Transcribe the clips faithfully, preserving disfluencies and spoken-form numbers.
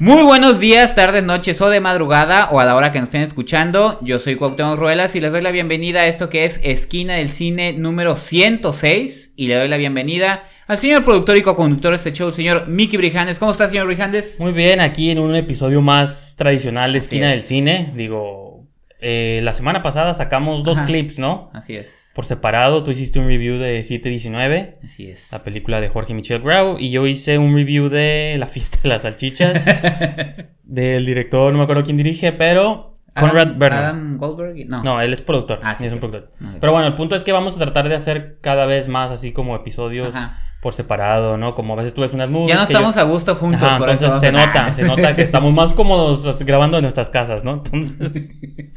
Muy buenos días, tardes, noches o de madrugada o a la hora que nos estén escuchando. Yo soy Cuauhtémoc Ruelas y les doy la bienvenida a esto que es Esquina del Cine número ciento seis. Y le doy la bienvenida al señor productor y co-conductor de este show, el señor Mickey Brijandez. ¿Cómo está, señor Brijandez? Muy bien, aquí en un episodio más tradicional de Esquina del Cine. Digo, eh, la semana pasada sacamos dos Ajá. clips, ¿no? Así es. Por separado, tú hiciste un review de siete diecinueve. Así es. La película de Jorge Michel Grau. Y yo hice un review de La Fiesta de las Salchichas. Del director, no me acuerdo quién dirige, pero... Conrad Bernard. Adam Goldberg, no. No, él es productor. Ah, sí, es un productor. Okay. Pero bueno, el punto es que vamos a tratar de hacer cada vez más así como episodios... Ajá. Por separado, ¿no? Como a veces tú ves unas movies... Ya no estamos yo... a gusto juntos. Ajá, por entonces eso se nota, nada. se nota que estamos más cómodos grabando en nuestras casas, ¿no? Entonces... eh,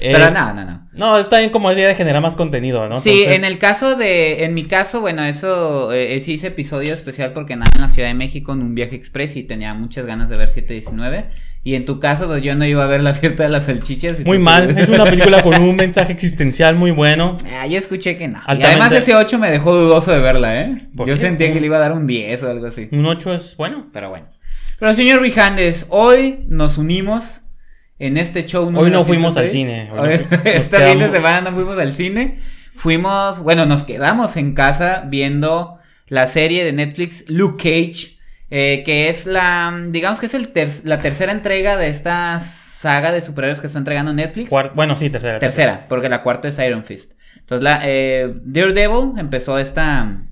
Pero no, no, no. No, está bien como idea de generar más contenido, ¿no? Sí, entonces... en el caso de... En mi caso, bueno, eso... Eh, sí hice episodio especial porque andaba en la Ciudad de México en un viaje express y tenía muchas ganas de ver siete diecinueve. Y en tu caso, pues yo no iba a ver La Fiesta de las Salchichas. Y muy mal. Sabes. Es una película con un mensaje existencial muy bueno. Ah, yo escuché que no. Altamente... Y además ese ocho me dejó dudoso de verla, ¿eh? Yo sentía que le iba a dar un diez o algo así. Un ocho es bueno, pero bueno. Pero señor Brijandez, hoy nos unimos en este show. Hoy no fuimos al cine. Este fin de semana no fuimos al cine. Fuimos, bueno, nos quedamos en casa viendo la serie de Netflix Luke Cage, eh, que es la, digamos que es el ter la tercera entrega de esta saga de superhéroes que está entregando Netflix. Cuart bueno, sí, tercera, tercera. Tercera, porque la cuarta es Iron Fist. Entonces, la eh, Daredevil empezó esta...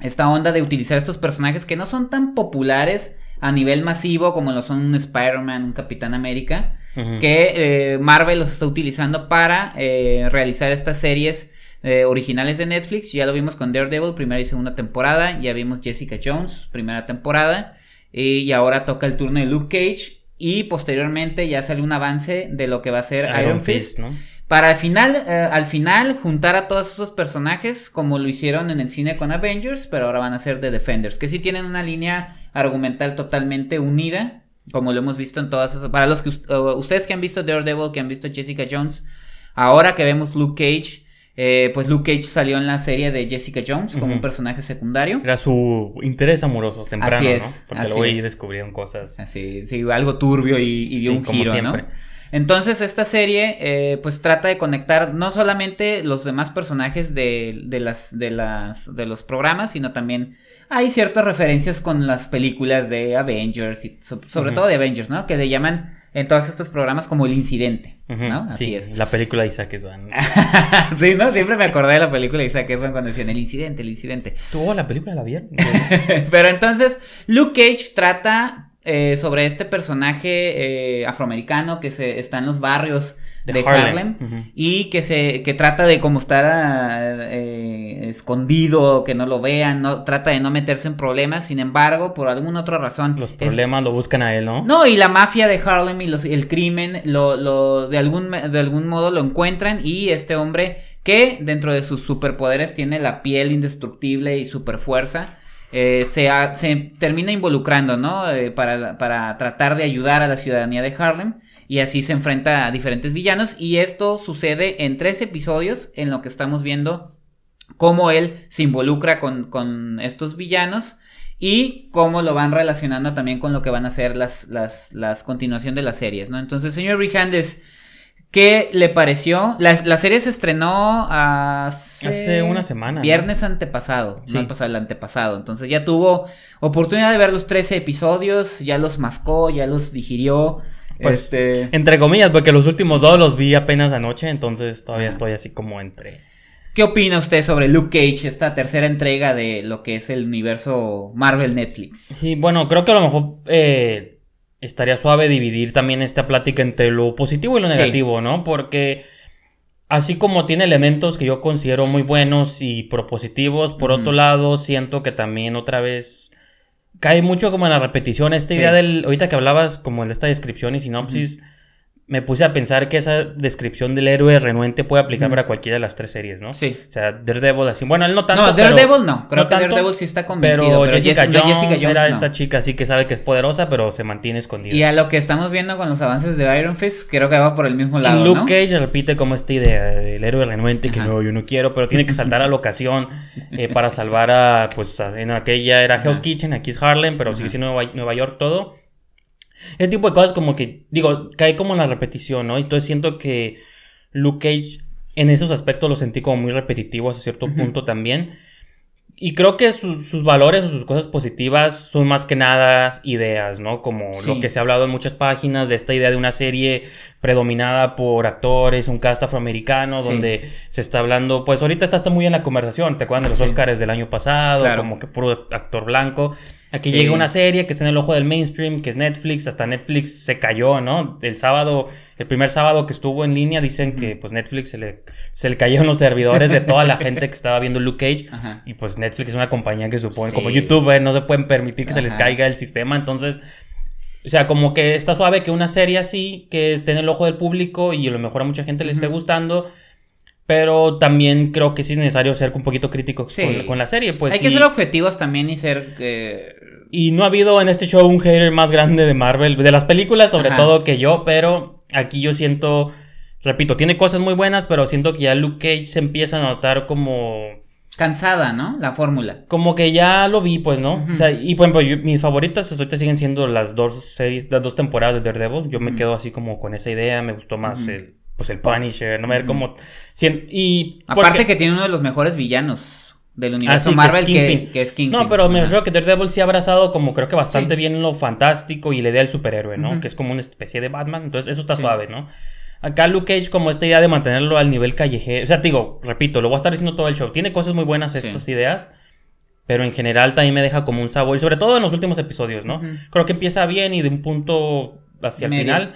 Esta onda de utilizar estos personajes que no son tan populares a nivel masivo como lo son un Spider-Man, un Capitán América, uh-huh. que eh, Marvel los está utilizando para eh, realizar estas series eh, originales de Netflix. Ya lo vimos con Daredevil, primera y segunda temporada, ya vimos Jessica Jones, primera temporada, y, y ahora toca el turno de Luke Cage, y posteriormente ya sale un avance de lo que va a ser Iron, Iron Fist, Fist, ¿no? Para al final, eh, al final juntar a todos esos personajes como lo hicieron en el cine con Avengers, pero ahora van a ser The Defenders, que sí tienen una línea argumental totalmente unida, como lo hemos visto en todas esas... Para los que uh, ustedes que han visto Daredevil, que han visto Jessica Jones, ahora que vemos Luke Cage, eh, pues Luke Cage salió en la serie de Jessica Jones como uh-huh. un personaje secundario. Era su interés amoroso temprano, así es, ¿no? Porque luego ahí descubrieron cosas. Así, sí, algo turbio y, y dio sí, un como giro, siempre. ¿No? Entonces esta serie eh, pues trata de conectar no solamente los demás personajes de, de, las, de, las, de los programas, sino también hay ciertas referencias con las películas de Avengers, y so, sobre uh-huh. todo de Avengers, ¿no? Que le llaman en todos estos programas como El Incidente, uh-huh. ¿no? Así sí, es. La película de Isaac Esban. Sí, ¿no? Siempre me acordé de la película de Isaac Esban cuando decían El Incidente, El Incidente. ¿Tú la película la vieron? Pero entonces Luke Cage trata... Eh, sobre este personaje eh, afroamericano que se está en los barrios de, de Harlem, Harlem uh-huh. y que se que trata de como estar eh, escondido, que no lo vean, no trata de no meterse en problemas, sin embargo, por alguna otra razón los problemas es, lo buscan a él, ¿no? No, y la mafia de Harlem y los, el crimen lo, lo de algún de algún modo lo encuentran, y este hombre que dentro de sus superpoderes tiene la piel indestructible y superfuerza. Eh, se, ha, se termina involucrando, ¿no? Eh, para, para tratar de ayudar a la ciudadanía de Harlem, y así se enfrenta a diferentes villanos, y esto sucede en tres episodios en lo que estamos viendo cómo él se involucra con, con estos villanos y cómo lo van relacionando también con lo que van a ser las, las, las continuación de las series, ¿no? Entonces, señor Brijandez, ¿qué le pareció? La, la serie se estrenó hace, hace una semana. Viernes, ¿no? Antepasado. Sí. No, pasado, el antepasado. Entonces ya tuvo oportunidad de ver los trece episodios. Ya los mascó, ya los digirió. Pues, este... entre comillas, porque los últimos dos los vi apenas anoche. Entonces todavía Ajá. estoy así como entre... ¿Qué opina usted sobre Luke Cage, esta tercera entrega de lo que es el universo Marvel Netflix? Sí, bueno, creo que a lo mejor... Eh... estaría suave dividir también esta plática entre lo positivo y lo negativo, sí. ¿no? Porque así como tiene elementos que yo considero muy buenos y propositivos, por mm. otro lado, siento que también otra vez cae mucho como en la repetición. Esta sí. idea del... Ahorita que hablabas como de esta descripción y sinopsis, mm. me puse a pensar que esa descripción del héroe renuente puede aplicar mm. para cualquiera de las tres series, ¿no? Sí. O sea, Daredevil así... Bueno, él no tanto, No, Daredevil pero, no. Creo no que tanto, Daredevil sí está convencido. Pero, pero Jessica, Jessica Jones, Jones era no. esta chica así que sabe que es poderosa, pero se mantiene escondida. Y a lo que estamos viendo con los avances de Iron Fist, creo que va por el mismo lado, y Luke ¿no? Cage repite como esta idea del héroe renuente que Ajá. no, yo no quiero, pero tiene que saltar a la ocasión eh, para salvar a... Pues a, en aquella era Hell's Kitchen, aquí es Harlem, pero Ajá. sigue siendo Nueva, Nueva York todo. Ese tipo de cosas como que, digo, cae como en la repetición, ¿no? Entonces siento que Luke Cage en esos aspectos lo sentí como muy repetitivo hasta cierto uh-huh. punto también. Y creo que su, sus valores o sus cosas positivas son más que nada ideas, ¿no? Como sí. lo que se ha hablado en muchas páginas de esta idea de una serie predominada por actores, un cast afroamericano, sí. donde se está hablando... Pues ahorita está, está muy en la conversación, ¿te acuerdas de los sí. Oscars del año pasado? Claro. Como que puro actor blanco. Aquí sí. llega una serie que está en el ojo del mainstream, que es Netflix. Hasta Netflix se cayó, ¿no? El sábado, el primer sábado que estuvo en línea, dicen mm. que pues Netflix se le, se le cayeron los servidores de toda la gente que estaba viendo Luke Cage. Ajá. Y pues Netflix es una compañía que supone, sí. como YouTube, ¿eh? No se pueden permitir que Ajá. se les caiga el sistema. Entonces, o sea, como que está suave que una serie así, que esté en el ojo del público y a lo mejor a mucha gente le mm. esté gustando... Pero también creo que sí es necesario ser un poquito crítico sí. con, con la serie. Pues, Hay sí. que ser objetivos también y ser... Eh... Y no ha habido en este show un hater más grande de Marvel, de las películas sobre Ajá. todo que yo, pero aquí yo siento, repito, tiene cosas muy buenas, pero siento que ya Luke Cage se empieza a notar como... Cansada, ¿no? La fórmula. Como que ya lo vi, pues, ¿no? Uh-huh. O sea, y por ejemplo, yo, mis favoritas ahorita siguen siendo las dos series, las dos temporadas de Daredevil. Yo me uh-huh. quedo así como con esa idea, me gustó más uh-huh. el... Pues el Punisher, no me ver cómo... Y porque... Aparte que tiene uno de los mejores villanos del universo ah, sí, Marvel, que es Kingpin. Que, que es Kingpin. No, pero Ajá. me refiero que Daredevil sí ha abrazado como creo que bastante sí. bien lo fantástico y la idea del superhéroe, ¿no? Uh-huh. Que es como una especie de Batman, entonces eso está sí. suave, ¿no? Acá Luke Cage como esta idea de mantenerlo al nivel callejero. O sea, te digo, repito, lo voy a estar diciendo todo el show. Tiene cosas muy buenas sí. estas ideas, pero en general también me deja como un sabor. Y sobre todo en los últimos episodios, ¿no? Uh-huh. Creo que empieza bien y de un punto hacia Medio. el final...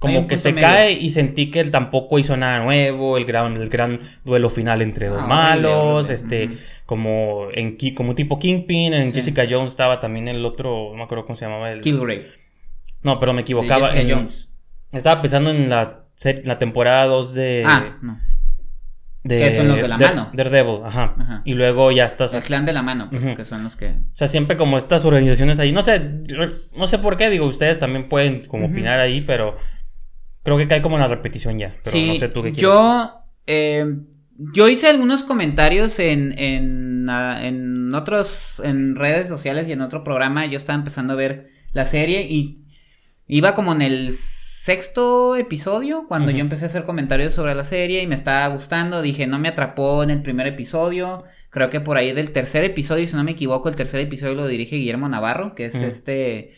Como que se medio. cae y sentí que él tampoco hizo nada nuevo, el gran, el gran duelo final entre dos ah, malos, bien, bien, este, uh-huh. como en como tipo Kingpin, en sí. Jessica Jones estaba también el otro, no me acuerdo cómo se llamaba el... Killgrave. No, pero me equivocaba. En, Jones. Estaba pensando en la, la temporada dos de... Ah, no. De, que son los de la de, mano. Daredevil, ajá. ajá. Y luego ya estás... El clan de la mano, pues, uh-huh. que son los que... O sea, siempre como estas organizaciones ahí, no sé, no sé por qué, digo, ustedes también pueden como uh-huh. opinar ahí, pero... Creo que cae como en la repetición ya, pero sí, no sé tú qué quieres. Yo, eh, yo hice algunos comentarios en, en, en otros, en redes sociales y en otro programa. Yo estaba empezando a ver la serie y iba como en el sexto episodio cuando uh-huh. yo empecé a hacer comentarios sobre la serie y me estaba gustando. Dije, no me atrapó en el primer episodio. Creo que por ahí del tercer episodio, si no me equivoco, el tercer episodio lo dirige Guillermo Navarro, que es uh-huh. este...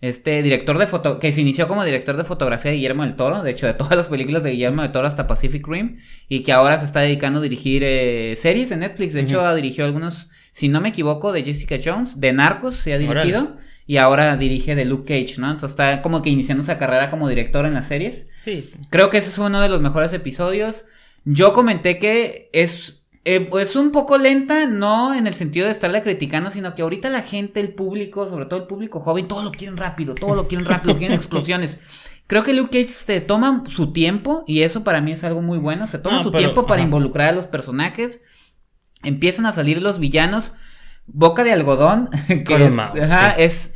Este director de foto... Que se inició como director de fotografía de Guillermo del Toro. De hecho, de todas las películas de Guillermo del Toro hasta Pacific Rim. Y que ahora se está dedicando a dirigir eh, series de Netflix. De uh-huh. hecho, dirigió algunos... Si no me equivoco, de Jessica Jones. De Narcos se ha dirigido. Orale. Y ahora dirige de Luke Cage, ¿no? Entonces está como que iniciando esa carrera como director en las series. Sí. Creo que ese es uno de los mejores episodios. Yo comenté que es... Eh, es un poco lenta, no en el sentido de estarla criticando, sino que ahorita la gente, el público, sobre todo el público joven, todo lo quieren rápido, todo lo quieren rápido, quieren explosiones. Creo que Luke Cage se toma su tiempo, y eso para mí es algo muy bueno, se toma no, su pero, tiempo para ajá. involucrar a los personajes, empiezan a salir los villanos, Boca de Algodón, que Colma, es... Ajá, sí. es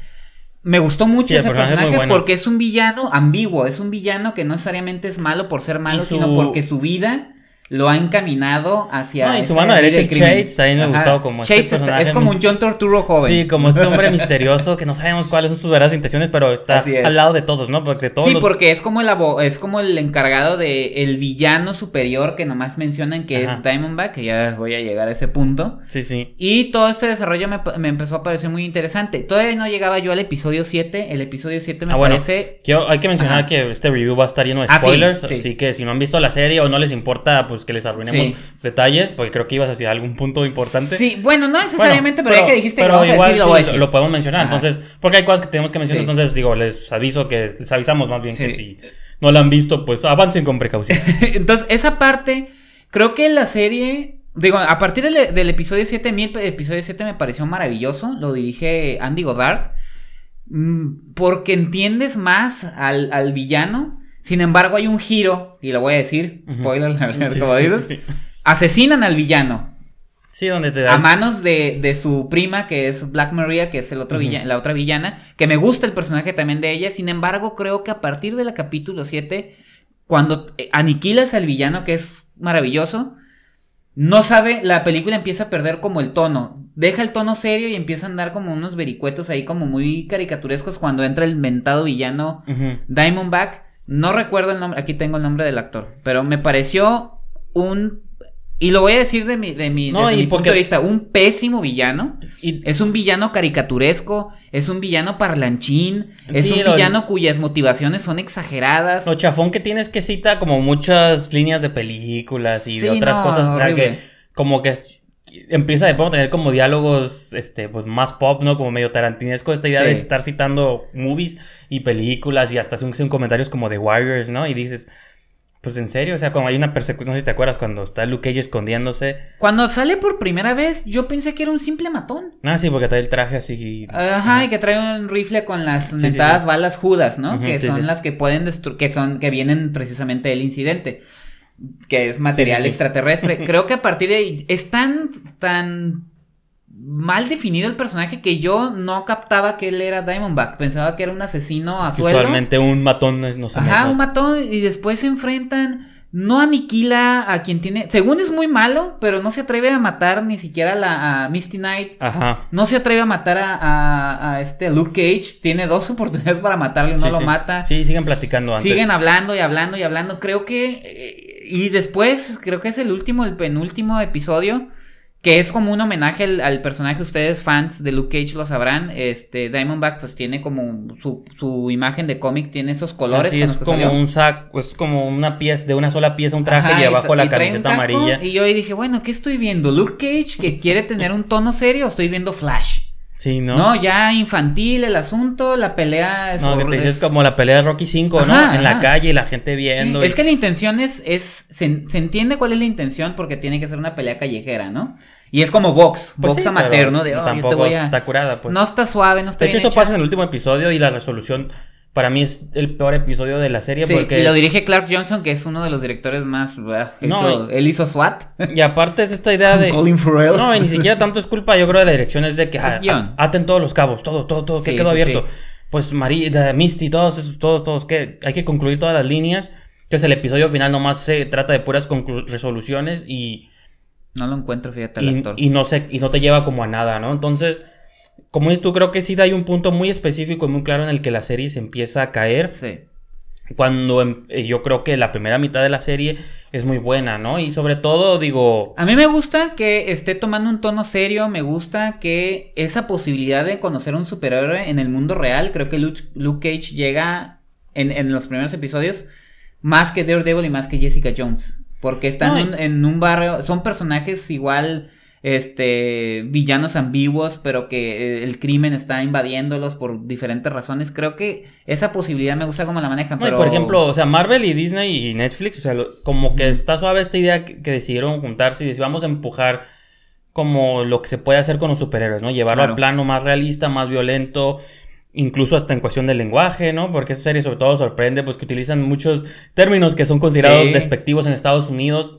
Me gustó mucho sí, ese personaje, personaje bueno. porque es un villano ambiguo, es un villano que no necesariamente es malo por ser malo, su... sino porque su vida... Lo ha encaminado hacia... No, y su mano derecha, Shades, también me ha gustado como... Shades este personaje es como un John Torturo joven. Sí, como este hombre misterioso que no sabemos cuáles son sus verdaderas intenciones, pero está es. al lado de todos, ¿no? Porque todos sí, los... porque es como el abo- es como el encargado de el villano superior que nomás mencionan que Ajá. es Diamondback, que ya voy a llegar a ese punto. Sí, sí. Y todo este desarrollo me, me empezó a parecer muy interesante. Todavía no llegaba yo al episodio siete. El episodio siete me ah, bueno, parece... Quiero, hay que mencionar Ajá. que este review va a estar lleno de spoilers, ah, sí, sí. así que si no han visto la serie o no les importa... pues que les arruinemos sí. detalles, porque creo que ibas hacia algún punto importante. Sí, bueno, no necesariamente, bueno, pero, pero ya que dijiste pero que lo vamos a decir, sí, lo voy a decir. Lo podemos mencionar, Ajá. entonces, porque hay cosas que tenemos que mencionar, sí. entonces, digo, les aviso que, les avisamos más bien sí. que si no la han visto, pues avancen con precaución. Entonces, esa parte, creo que la serie, digo, a partir del, del episodio siete, a mí el episodio siete me pareció maravilloso, lo dirige Andy Goddard, porque entiendes más al, al villano. Sin embargo, hay un giro, y lo voy a decir, spoiler, uh-huh. como dices, sí, sí, sí. asesinan al villano. Sí, donde te da. A manos de, de su prima, que es Black Maria, que es el otro uh-huh. villa- la otra villana, que me gusta el personaje también de ella. Sin embargo, creo que a partir del capítulo siete, cuando aniquilas al villano, que es maravilloso, no sabe, la película empieza a perder como el tono. deja el tono serio y empieza a andar como unos vericuetos ahí como muy caricaturescos cuando entra el mentado villano uh-huh. Diamondback. No recuerdo el nombre, aquí tengo el nombre del actor, pero me pareció un... Y lo voy a decir de mi, de mi, no, desde mi porque... punto de vista, un pésimo villano. Y... Es un villano caricaturesco, es un villano parlanchín, es sí, un lo... villano cuyas motivaciones son exageradas. Lo chafón que tiene es que cita como muchas líneas de películas y sí, de otras no, cosas. O sea, que como que empieza de pronto a tener como diálogos este pues más pop, ¿no? Como medio tarantinesco, esta idea sí. de estar citando movies y películas y hasta hace un, un comentarios como de Warriors, ¿no? Y dices... Pues en serio, o sea, cuando hay una persecución, no sé si te acuerdas, cuando está Luke Cage escondiéndose. Cuando sale por primera vez, yo pensé que era un simple matón. Ah, sí, porque trae el traje así. Ajá, ¿no? Y que trae un rifle con las netadas sí, sí, sí. balas judas, ¿no? Uh-huh, que sí, son sí. las que pueden destruir, que son, que vienen precisamente del incidente. Que es material sí, sí, sí. extraterrestre. Creo que a partir de ahí es tan, tan mal definido el personaje que yo no captaba que él era Diamondback. Pensaba que era un asesino a sueldo. Usualmente un matón no se Ajá, un matón y después se enfrentan. No aniquila a quien tiene... Según es muy malo, pero no se atreve a matar ni siquiera la, a Misty Knight. Ajá. No se atreve a matar a, a, a este Luke Cage. Tiene dos oportunidades para matarlo y no sí, lo sí. mata. Sí, siguen platicando antes. Siguen hablando y hablando y hablando. Creo que... Eh, y después, creo que es el último, el penúltimo episodio... Que es como un homenaje al, al personaje, ustedes fans de Luke Cage lo sabrán, este Diamondback pues tiene como su, su imagen de cómic, tiene esos colores. Sí, es como salió. Un saco, es como una pieza, de una sola pieza un traje Ajá, y abajo y la y camiseta amarilla. Y yo ahí dije, bueno, ¿qué estoy viendo? ¿Luke Cage que quiere tener un tono serio o estoy viendo Flash? Sí, ¿no? No, ya infantil el asunto, la pelea... Es no, que te dices es... como la pelea de Rocky cinco, ajá, ¿no? Ajá. En la calle y la gente viendo... Sí. Y... Es que la intención es... es se, se entiende cuál es la intención porque tiene que ser una pelea callejera, ¿no? Y es como box, pues box sí, amateur, ¿no? De, oh, tampoco yo te voy a... está curada, pues. No está suave, no está De hecho, bien eso hecha. Pasa en el último episodio y la resolución... Para mí es el peor episodio de la serie sí, porque... y lo es... dirige Clark Johnson, que es uno de los directores más... No, él hizo SWAT. Y aparte es esta idea de... Colin Farrell. No, y ni siquiera tanto es culpa, yo creo, de la dirección. Es de que es a, a, aten todos los cabos, todo, todo, todo, que sí, quedó sí, abierto. Sí. Pues María, Misty, todos esos, todos, todos, que hay que concluir todas las líneas. Entonces el episodio final nomás se trata de puras resoluciones y... No lo encuentro, fíjate, al y, actor. Y no, se, y no te lleva como a nada, ¿no? Entonces... Como dices tú, creo que sí hay un punto muy específico y muy claro en el que la serie se empieza a caer. Sí. Cuando eh, yo creo que la primera mitad de la serie es muy buena, ¿no? Y sobre todo, digo... A mí me gusta que esté tomando un tono serio. Me gusta que esa posibilidad de conocer a un superhéroe en el mundo real. Creo que Luke, Luke Cage llega en, en los primeros episodios más que Daredevil y más que Jessica Jones. Porque están no, en, en un barrio... Son personajes igual... Este, villanos ambiguos, pero que el crimen está invadiéndolos por diferentes razones. Creo que esa posibilidad me gusta como la manejan. No, pero... Por ejemplo, o sea, Marvel y Disney y Netflix, o sea, lo, como que mm. está suave esta idea que, que decidieron juntarse y decir, vamos a empujar como lo que se puede hacer con los superhéroes, ¿no? Llevarlo claro. al plano más realista, más violento, incluso hasta en cuestión del lenguaje, ¿no? Porque esa serie sobre todo sorprende, pues que utilizan muchos términos que son considerados sí. despectivos en Estados Unidos.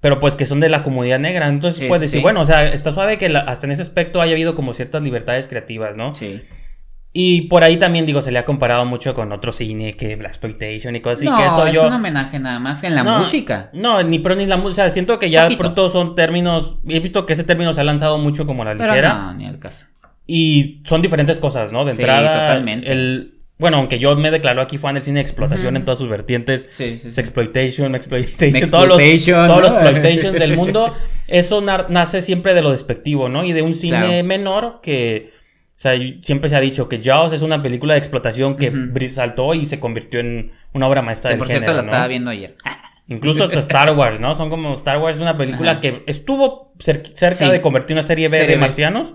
Pero pues que son de la comunidad negra. Entonces sí, puedes decir, sí. bueno, o sea, está suave que la, hasta en ese aspecto haya habido como ciertas libertades creativas, ¿no? Sí. Y por ahí también, digo, se le ha comparado mucho con otro cine que Blaxploitation y cosas así. No, que eso es yo... un homenaje nada más en la no, música. No, ni pero ni la música. O sea, siento que ya Poquito. pronto son términos... He visto que ese término se ha lanzado mucho como la ligera. Pero no, ni al caso. Y son diferentes cosas, ¿no? De entrada... Sí, totalmente. El... Bueno, aunque yo me declaro aquí fan del cine de explotación uh-huh. en todas sus vertientes. Sí, sí, sí. Exploitation, exploitation, todos los, ¿no? todos los exploitations del mundo. Eso nace siempre de lo despectivo, ¿no? Y de un cine claro. menor que... O sea, siempre se ha dicho que Jaws es una película de explotación que uh-huh. saltó y se convirtió en una obra maestra que, del género, por cierto, la ¿no? estaba viendo ayer. Incluso hasta Star Wars, ¿no? Son como... Star Wars es una película Ajá. que estuvo cer cerca sí. de convertir una serie B serie de B. marcianos.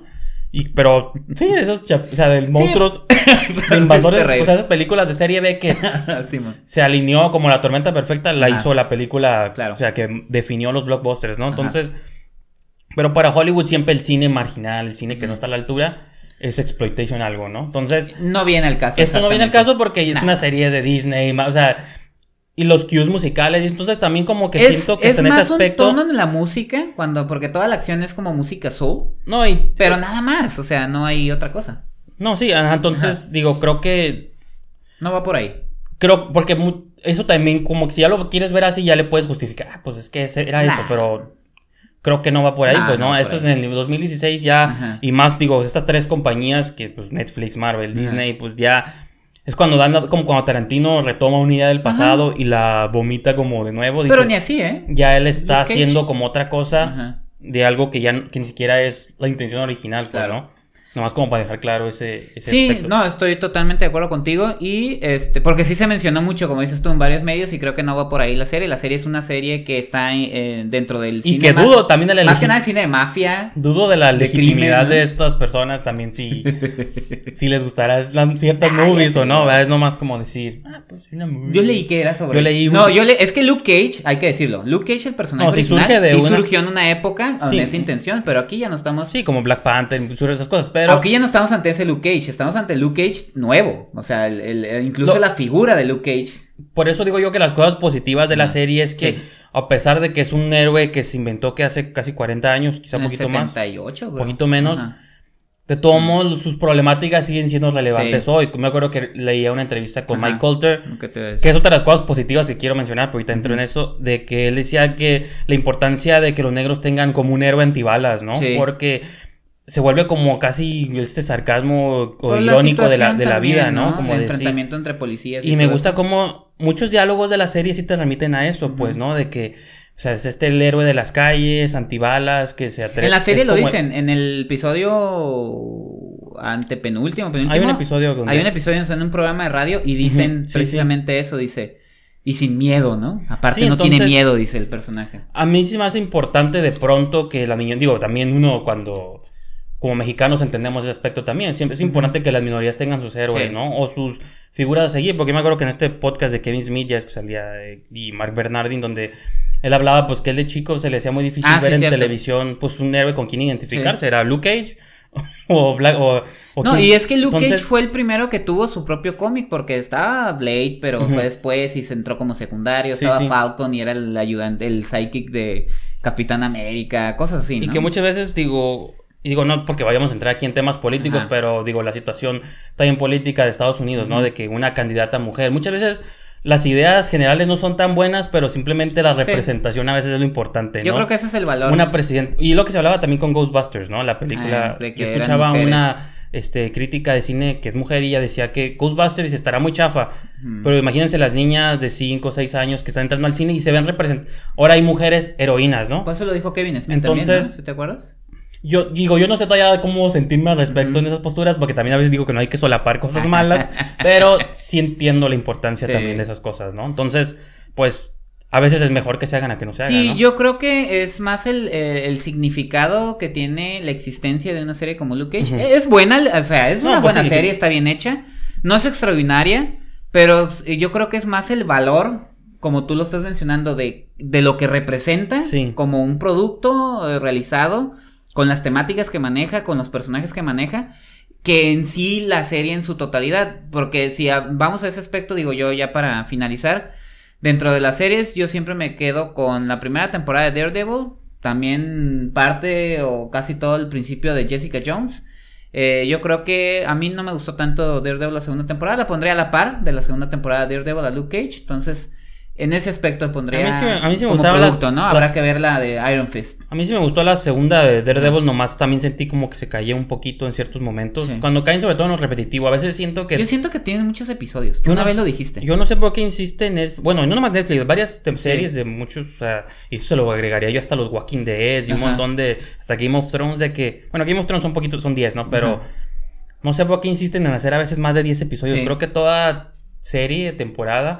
Y, pero, sí, esos chaf... O sea, de monstruos, sí. de invasores. O sea, esas películas de serie B que sí, se alineó como la tormenta perfecta. La Ajá. hizo la película, claro. O sea, que definió los blockbusters, ¿no? Ajá. Entonces, pero para Hollywood siempre el cine marginal, el cine que no está a la altura, es exploitation algo, ¿no? Entonces no viene al caso. Esto no viene al caso porque es nah. una serie de Disney, o sea... Y los cues musicales, entonces también como que es, siento que es en ese aspecto... Es más un tono en la música, cuando porque toda la acción es como música soul. No, y... Pero nada más, o sea, no hay otra cosa. No, sí, ajá, entonces, ajá. digo, creo que... No va por ahí. Creo, porque mu eso también, como que si ya lo quieres ver así, ya le puedes justificar. Ah, pues es que era nah. eso, pero... creo que no va por ahí, nah, pues no, no esto es en el dos mil dieciséis ya, ajá, y más, digo, estas tres compañías que, pues, Netflix, Marvel, Disney, ajá, pues ya... Es cuando dan, como cuando Tarantino retoma una idea del pasado, ajá, y la vomita como de nuevo. Dices, pero ni así, ¿eh? Ya él está haciendo como otra cosa, ajá, de algo que ya que ni siquiera es la intención original, claro, ¿no? Nomás como para dejar claro ese, ese sí, aspecto. No, estoy totalmente de acuerdo contigo. Y este, porque sí se mencionó mucho, como dices tú, en varios medios, y creo que no va por ahí la serie. La serie es una serie que está eh, dentro del cine. Y que más, dudo también de la más que nada de cine de mafia. Dudo de la de legitimidad crimen, de estas personas también, si, si les gustará ciertas movies o no, ¿verdad? Es nomás como decir, ah, pues una movie. Yo leí que era sobre. Yo leí un... No, yo le... es que Luke Cage, hay que decirlo, Luke Cage, el personaje no, si original, surge de sí una... surgió en una época con sí, esa intención, pero aquí ya no estamos. Sí, como Black Panther, esas cosas. Pero... aunque ya no estamos ante ese Luke Cage, estamos ante Luke Cage nuevo, o sea, el, el, incluso no, la figura de Luke Cage. Por eso digo yo que las cosas positivas de la serie es que, sí, a pesar de que es un héroe que se inventó que hace casi cuarenta años, quizá un poquito más, setenta y ocho, bro, poquito menos, ajá, de todos modos sus problemáticas siguen siendo relevantes, sí, hoy. Me acuerdo que leía una entrevista con, ajá, Mike Colter, que es otra de las cosas positivas que quiero mencionar, pero ahorita entro, ajá, en eso, de que él decía que la importancia de que los negros tengan como un héroe antibalas, ¿no? Sí. Porque... se vuelve como casi este sarcasmo o irónico de la, de la también, vida, ¿no? ¿no? Como el enfrentamiento entre policías. Y, y me gusta como muchos diálogos de la serie sí te remiten a esto, uh-huh, pues, ¿no? De que, o sea, es este el héroe de las calles, antibalas, que se atreve... En la serie lo dicen, el... en el episodio antepenúltimo, penúltimo... Hay un episodio... Donde... Hay un episodio en un programa de radio y dicen, uh-huh, sí, precisamente, sí, eso, dice... Y sin miedo, ¿no? Aparte sí, no entonces, tiene miedo, dice el personaje. A mí sí me hace importante de pronto que la niña... Digo, también uno cuando... como mexicanos entendemos ese aspecto también. Siempre es importante que las minorías tengan sus héroes, sí, ¿no? O sus figuras a seguir. Porque yo me acuerdo que en este podcast de Kevin Smith, ya es que salía, eh, y Mark Bernardin, donde él hablaba, pues, que él de chico se le hacía muy difícil ah, ver sí, en cierto. televisión, pues, un héroe con quien identificarse. Sí. Era Luke Cage o Black... O, o no, quien... y es que Luke Entonces... Cage fue el primero que tuvo su propio cómic, porque estaba Blade, pero, uh-huh, fue después y se entró como secundario. Sí, estaba sí. Falcon y era el ayudante, el psychic de Capitán América, cosas así, ¿no? Y que muchas veces, digo... Y digo, no porque vayamos a entrar aquí en temas políticos, ajá, pero digo, la situación también política de Estados Unidos, uh-huh, ¿no? De que una candidata mujer, muchas veces las ideas generales no son tan buenas, pero simplemente la representación, sí, a veces es lo importante, ¿no? Yo creo que ese es el valor. Una presidenta, y lo que se hablaba también con Ghostbusters, ¿no? La película, ay, yo escuchaba una este, crítica de cine que es mujer y ella decía que Ghostbusters estará muy chafa, uh-huh, pero imagínense las niñas de cinco o seis años que están entrando al cine y se ven representadas. Ahora hay mujeres heroínas, ¿no? Pues eso lo dijo Kevin Smith Entonces, también, ¿no? ¿Te acuerdas? Yo digo, yo no sé todavía cómo sentirme al respecto, uh-huh, en esas posturas, porque también a veces digo que no hay que solapar cosas malas, pero sí entiendo la importancia, sí, también de esas cosas, ¿no? Entonces, pues, a veces es mejor que se hagan a que no se hagan, sí, ¿no? Yo creo que es más el, eh, el significado que tiene la existencia de una serie como Luke Cage. Uh-huh. Es buena, o sea, es no, una pues buena sí, serie, que... está bien hecha, no es extraordinaria, pero yo creo que es más el valor... como tú lo estás mencionando, de, de lo que representa, sí, como un producto eh, realizado, con las temáticas que maneja, con los personajes que maneja, que en sí la serie en su totalidad, porque si a, vamos a ese aspecto, digo yo ya para finalizar, dentro de las series yo siempre me quedo con la primera temporada de Daredevil, también parte o casi todo el principio de Jessica Jones. Eh, yo creo que a mí no me gustó tanto Daredevil la segunda temporada, la pondría a la par de la segunda temporada de Daredevil a Luke Cage, entonces... En ese aspecto pondría a mí sí, a mí sí me como producto, las, ¿no? Habrá las, que ver la de Iron Fist. A mí sí me gustó la segunda de Daredevil, nomás también sentí como que se caía un poquito en ciertos momentos. Sí. Cuando caen sobre todo en lo repetitivo, a veces siento que... Yo siento que tienen muchos episodios, tú una no vez lo dijiste. Yo no sé por qué insiste en Netflix, bueno, no nomás Netflix, varias sí. series de muchos, uh, y eso se lo agregaría yo hasta los Walking Dead y, ajá, un montón de... Hasta Game of Thrones de que... Bueno, Game of Thrones son poquitos, son diez, ¿no? Pero, ajá, no sé por qué insisten en hacer a veces más de diez episodios. Sí. Creo que toda serie, temporada...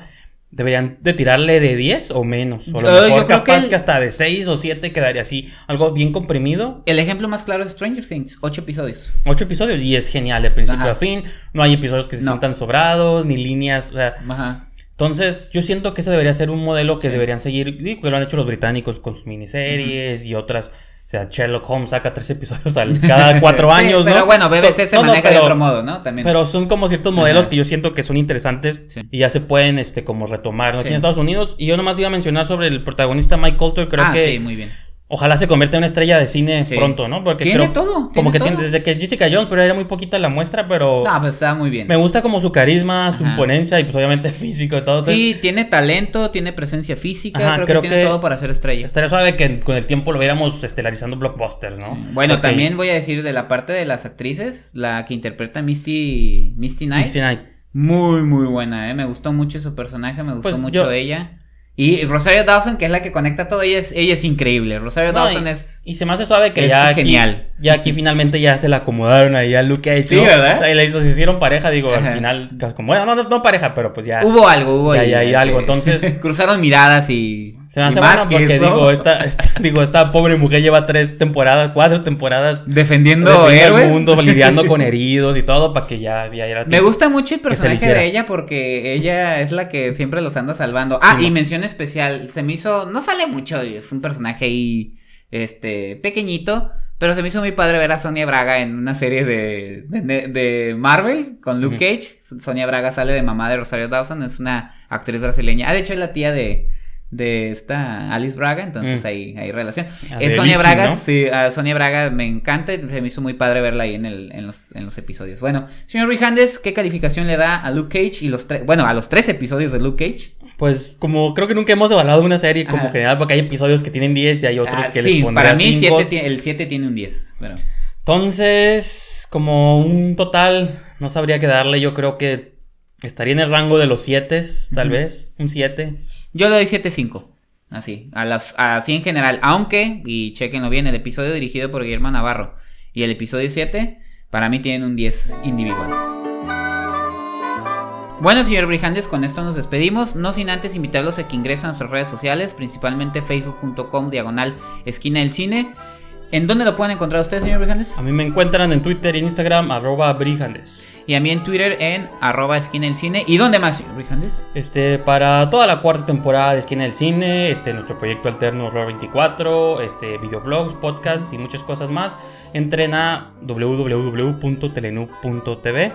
deberían de tirarle de diez o menos. O a lo mejor yo creo capaz que, el... que hasta de seis o siete quedaría así. Algo bien comprimido. El ejemplo más claro es Stranger Things. ocho episodios. ocho episodios y es genial de principio, ajá, a fin. No hay episodios que se no. sientan sobrados, ni líneas. O sea, ajá. Entonces yo siento que ese debería ser un modelo que, sí, deberían seguir. Y que lo han hecho los británicos con sus miniseries, uh-huh, y otras... O sea, Sherlock Holmes saca tres episodios al, cada cuatro años, sí, pero, ¿no? Pero bueno, B B C so, se no, maneja no, pero, de otro modo, ¿no? También. Pero son como ciertos modelos, ajá, que yo siento que son interesantes, sí, y ya se pueden, este, como retomar, ¿no? Sí. Aquí en Estados Unidos. Y yo nomás iba a mencionar sobre el protagonista Mike Colter, creo ah, que... sí, muy bien. Ojalá se convierta en una estrella de cine sí. pronto, ¿no? Porque tiene creo, todo. ¿Tiene como que todo? Tiene, desde que Jessica Jones, pero era muy poquita la muestra, pero... No, pues está muy bien. Me gusta como su carisma, su ajá. imponencia y pues obviamente físico y todo. Sí, entonces... tiene talento, tiene presencia física. Ajá, creo, creo que, que tiene que todo para ser estrella. Estaría suave que con el tiempo lo viéramos estelarizando blockbusters, ¿no? Sí. Bueno, okay. También voy a decir de la parte de las actrices, la que interpreta Misty, Misty Knight. Misty Knight. Muy, muy buena, ¿eh? Me gustó mucho su personaje, me gustó pues mucho yo... ella. Y Rosario Dawson, que es la que conecta todo, ella es, ella es increíble. Rosario no, Dawson y, es... Y se me hace suave que ya aquí, genial. Ya aquí finalmente ya se la acomodaron ahí a Luke Cage. Sí, ¿no? ¿Verdad? Y les hicieron pareja, digo, ajá. Al final... Como, bueno, no, no pareja, pero pues ya... Hubo algo, hubo ya, ya, ya, ya, algo, entonces... Cruzaron miradas y... Se me hace bueno porque eso. digo esta, esta digo esta pobre mujer lleva tres temporadas, cuatro temporadas defendiendo el mundo, lidiando con heridos y todo para que ya, ya era. Me gusta mucho el personaje de ella porque ella es la que siempre los anda salvando. Ah, sí, y no. mención especial, se me hizo, no sale mucho, es un personaje ahí este pequeñito, pero se me hizo muy padre ver a Sonia Braga en una serie de de, de Marvel con Luke uh-huh. Cage. Sonia Braga sale de mamá de Rosario Dawson, es una actriz brasileña. Ah, de hecho es la tía de de esta Alice Braga, entonces mm. hay, hay relación. Es Sonia Braga, ¿no? Sí, a Sonia Braga me encanta y se me hizo muy padre verla ahí en, el, en, los, en los episodios. Bueno, señor Brijandez, ¿qué calificación le da a Luke Cage y los tres, bueno, a los tres episodios de Luke Cage? Pues como creo que nunca hemos evaluado una serie como ajá. general, porque hay episodios que tienen diez y hay otros ah, que sí, les pondrán para mí cinco. Siete, el siete tiene un diez. Bueno. Entonces, como un total, no sabría qué darle, yo creo que estaría en el rango de los siete, tal uh-huh. vez, un siete. Yo le doy siete punto cinco, así, a las, así en general, aunque, y chequenlo bien, el episodio dirigido por Guillermo Navarro y el episodio siete, para mí tienen un diez individual. Bueno, señor Brijandez, con esto nos despedimos, no sin antes invitarlos a que ingresen a nuestras redes sociales, principalmente facebook punto com, diagonal, esquina del cine. ¿En dónde lo pueden encontrar ustedes, señor Brijandez? A mí me encuentran en Twitter y en Instagram, arroba Brijandez. Y a mí en Twitter en arroba Esquina del Cine. ¿Y dónde más, señor Brijandez? Este, para toda la cuarta temporada de Esquina del Cine, este, nuestro proyecto alterno Horror veinticuatro, este, videoblogs, podcasts y muchas cosas más, entren a doble u doble u doble u punto telenub punto t v,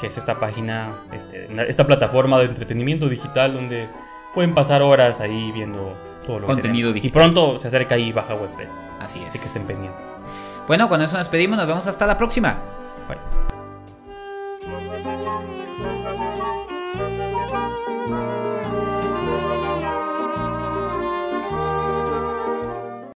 que es esta página, este, esta plataforma de entretenimiento digital donde pueden pasar horas ahí viendo todo lo contenido digital. Y pronto se acerca ahí Baja Web Fest. Así es. Así que estén pendientes. Bueno, con eso nos despedimos. Nos vemos hasta la próxima. Bye.